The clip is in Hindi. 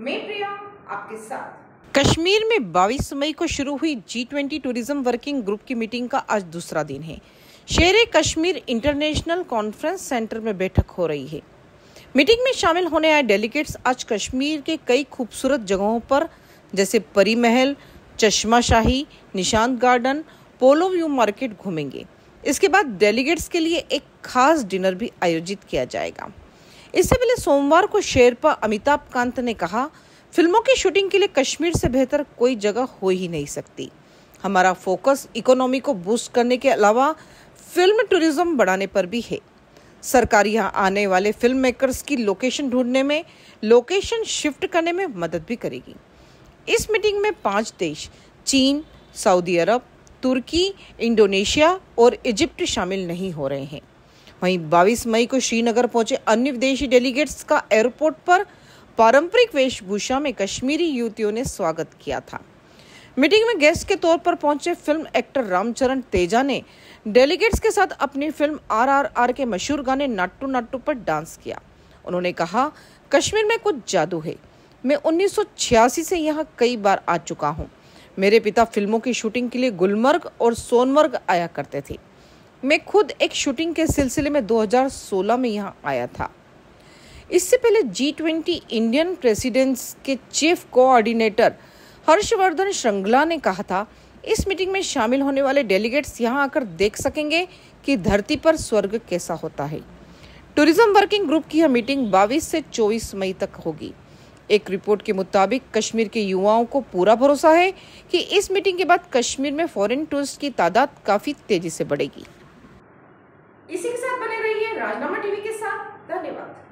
मैं प्रिया आपके साथ। कश्मीर में 22 मई को शुरू हुई G20 टूरिज्म वर्किंग ग्रुप की मीटिंग का आज दूसरा दिन है। शेर कश्मीर इंटरनेशनल कॉन्फ्रेंस सेंटर में बैठक हो रही है। मीटिंग में शामिल होने आए डेलीगेट्स आज कश्मीर के कई खूबसूरत जगहों पर जैसे Pari Mahal, Chashma Shahi, Nishant garden, Polo View market घूमेंगे। इसके बाद डेलीगेट्स के लिए एक खास डिनर भी आयोजित किया जाएगा। इससे पहले सोमवार को शेरपा अमिताभ कांत ने कहा, फिल्मों की शूटिंग के लिए कश्मीर से बेहतर कोई जगह हो ही नहीं सकती। हमारा फोकस इकोनॉमी को बूस्ट करने के अलावा फिल्म टूरिज्म बढ़ाने पर भी है। सरकार यहां आने वाले फिल्म मेकर्स की लोकेशन ढूंढने में, लोकेशन शिफ्ट करने में मदद भी करेगी। इस मीटिंग में 5 देश चीन, सऊदी अरब, तुर्की, इंडोनेशिया और इजिप्ट शामिल नहीं हो रहे हैं। वहीं 22 मई को श्रीनगर पहुंचे अन्य विदेशी डेलीगेट्स का एयरपोर्ट पर पारंपरिक वेशभूषा में कश्मीरी युवतियों ने स्वागत किया था। मीटिंग में गेस्ट के तौर पर पहुंचे फिल्म एक्टर रामचरण तेजा ने डेलीगेट्स के साथ अपनी फिल्म RRR के मशहूर गाने नाट्टू नाट्टू पर डांस किया। उन्होंने कहा, कश्मीर में कुछ जादू है। मैं 1986 से यहाँ कई बार आ चुका हूँ। मेरे पिता फिल्मों की शूटिंग के लिए गुलमर्ग और सोनमर्ग आया करते थे। मैं खुद एक शूटिंग के सिलसिले में 2016 में यहाँ आया था। इससे पहले G20 इंडियन प्रेसिडेंट्स के चीफ कोऑर्डिनेटर हर्षवर्धन श्रृंगला ने कहा था, इस मीटिंग में शामिल होने वाले डेलीगेट्स यहाँ आकर देख सकेंगे कि धरती पर स्वर्ग कैसा होता है। टूरिज्म वर्किंग ग्रुप की यह मीटिंग 22 से 24 मई तक होगी। एक रिपोर्ट के मुताबिक कश्मीर के युवाओं को पूरा भरोसा है कि इस मीटिंग के बाद कश्मीर में फॉरेन टूरिस्ट की तादाद काफी तेजी से बढ़ेगी। इसी के साथ बने रहिए राजनामा टीवी के साथ। धन्यवाद।